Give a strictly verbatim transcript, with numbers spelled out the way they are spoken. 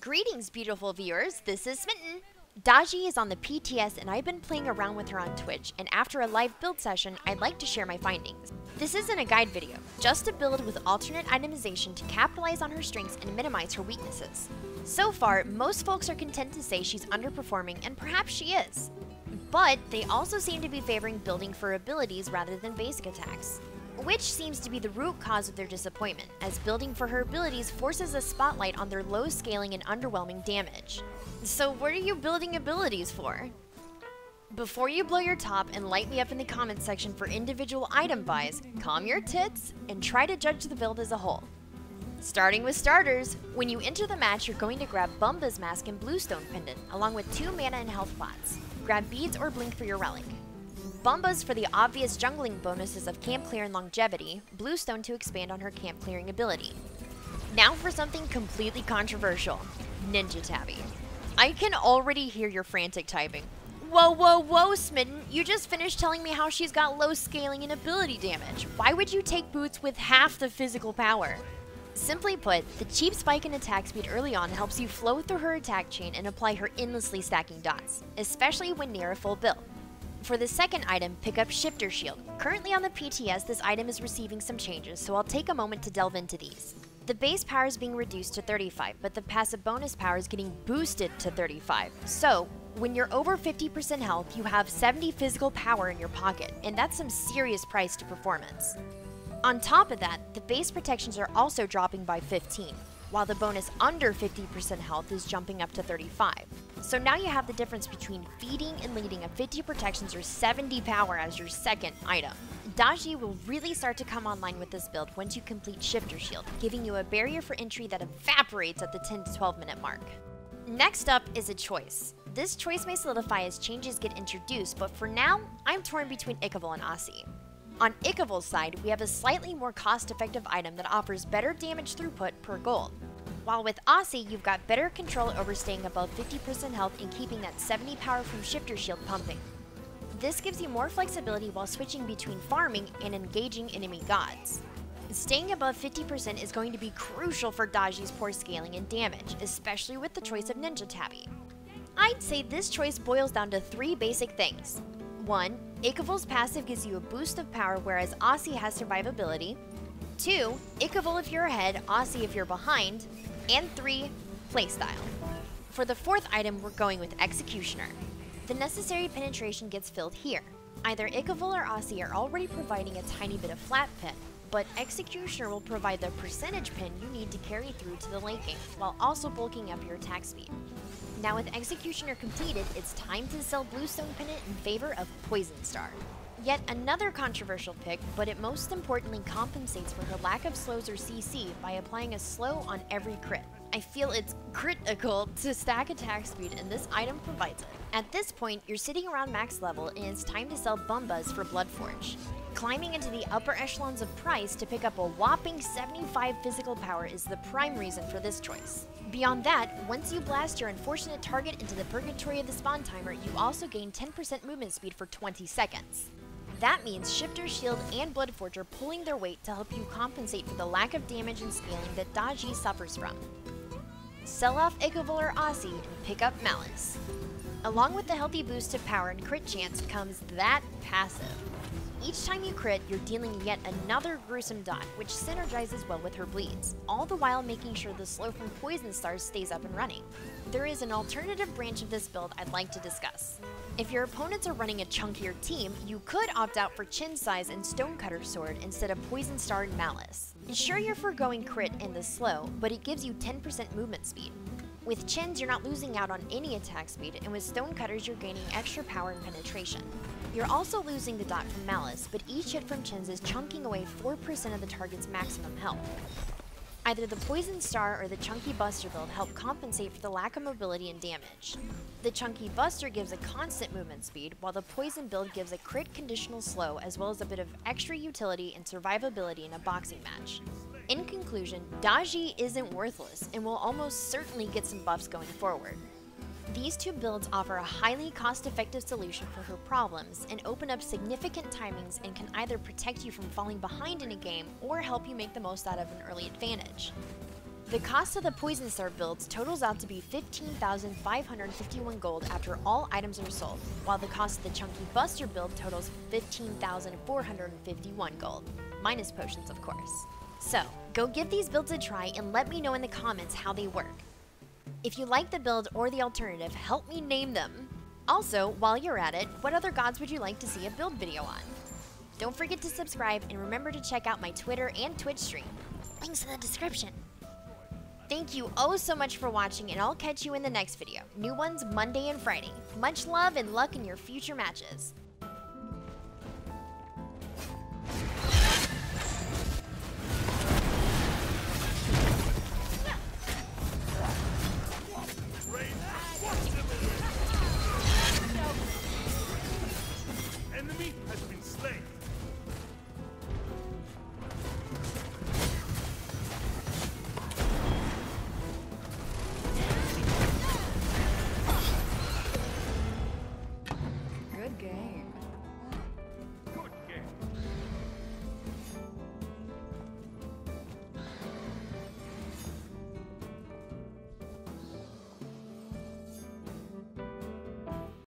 Greetings, beautiful viewers. This is Smitten. Daji is on the P T S and I've been playing around with her on Twitch, and after a live build session, I'd like to share my findings. This isn't a guide video, just a build with alternate itemization to capitalize on her strengths and minimize her weaknesses. So far, most folks are content to say she's underperforming, and perhaps she is. But they also seem to be favoring building for abilities rather than basic attacks, which seems to be the root cause of their disappointment, as building for her abilities forces a spotlight on their low scaling and underwhelming damage. So what are you building abilities for? Before you blow your top and light me up in the comments section for individual item buys, calm your tits and try to judge the build as a whole. Starting with starters, when you enter the match, you're going to grab Bumba's Mask and Bluestone Pendant, along with two mana and health pots. Grab Beads or Blink for your Relic. Bumba's for the obvious jungling bonuses of camp clear and longevity, Bluestone to expand on her camp clearing ability. Now for something completely controversial, Ninja Tabi. I can already hear your frantic typing. Whoa, whoa, whoa, Smitten, you just finished telling me how she's got low scaling and ability damage. Why would you take boots with half the physical power? Simply put, the cheap spike in attack speed early on helps you flow through her attack chain and apply her endlessly stacking dots, especially when near a full build. For the second item, pick up Shifter's Shield. Currently on the P T S, this item is receiving some changes, so I'll take a moment to delve into these. The base power is being reduced to thirty-five, but the passive bonus power is getting boosted to thirty-five. So, when you're over fifty percent health, you have seventy physical power in your pocket, and that's some serious price to performance. On top of that, the base protections are also dropping by fifteen, while the bonus under fifty percent health is jumping up to thirty-five. So now you have the difference between feeding and leading of fifty protections or seventy power as your second item. Daji will really start to come online with this build once you complete Shifter's Shield, giving you a barrier for entry that evaporates at the ten to twelve minute mark. Next up is a choice. This choice may solidify as changes get introduced, but for now, I'm torn between Ichaival and Asi. On Ichaival's side, we have a slightly more cost-effective item that offers better damage throughput per gold, while with Asi, you've got better control over staying above fifty percent health and keeping that seventy power from Shifter's Shield pumping. This gives you more flexibility while switching between farming and engaging enemy gods. Staying above fifty percent is going to be crucial for Daji's poor scaling and damage, especially with the choice of Ninja Tabi. I'd say this choice boils down to three basic things. one. Ichaival's passive gives you a boost of power, whereas Asi has survivability. two. Ichaival if you're ahead, Asi if you're behind. And three. Playstyle. For the fourth item, we're going with Executioner. The necessary penetration gets filled here. Either Ichaival or Asi are already providing a tiny bit of flat pin, but Executioner will provide the percentage pin you need to carry through to the late game, while also bulking up your attack speed. Now with Executioner completed, it's time to sell Bluestone Pendant in favor of Poison Star. Yet another controversial pick, but it most importantly compensates for her lack of slows or C C by applying a slow on every crit. I feel it's critical to stack attack speed, and this item provides it. At this point, you're sitting around max level and it's time to sell Bumba's for Bloodforge. Climbing into the upper echelons of price to pick up a whopping seventy-five physical power is the prime reason for this choice. Beyond that, once you blast your unfortunate target into the purgatory of the spawn timer, you also gain ten percent movement speed for twenty seconds. That means Shifter's Shield and Bloodforge are pulling their weight to help you compensate for the lack of damage and scaling that Daji suffers from. Sell off Ichaival or Asi and pick up Malice. Along with the healthy boost to power and crit chance comes that passive. Each time you crit, you're dealing yet another gruesome dot, which synergizes well with her bleeds, all the while making sure the slow from Poison Star stays up and running. There is an alternative branch of this build I'd like to discuss. If your opponents are running a chunkier team, you could opt out for Qin's Sais and Stonecutter Sword instead of Poison Star and Malice. Sure, you're foregoing crit and the slow, but it gives you ten percent movement speed. With Qin's, you're not losing out on any attack speed, and with Stonecutters, you're gaining extra power and penetration. You're also losing the dot from Malice, but each hit from Qin's is chunking away four percent of the target's maximum health. Either the Poison Star or the Chunky Buster build help compensate for the lack of mobility and damage. The Chunky Buster gives a constant movement speed, while the Poison build gives a crit conditional slow as well as a bit of extra utility and survivability in a boxing match. In conclusion, Daji isn't worthless and will almost certainly get some buffs going forward. These two builds offer a highly cost-effective solution for her problems and open up significant timings and can either protect you from falling behind in a game or help you make the most out of an early advantage. The cost of the Poison Star builds totals out to be fifteen thousand five hundred fifty-one gold after all items are sold, while the cost of the Chunky Buster build totals fifteen thousand four hundred fifty-one gold, minus potions of course. So, go give these builds a try and let me know in the comments how they work. If you like the build or the alternative, help me name them! Also, while you're at it, what other gods would you like to see a build video on? Don't forget to subscribe and remember to check out my Twitter and Twitch stream. Links in the description. Thank you oh so much for watching, and I'll catch you in the next video. New ones Monday and Friday. Much love and luck in your future matches.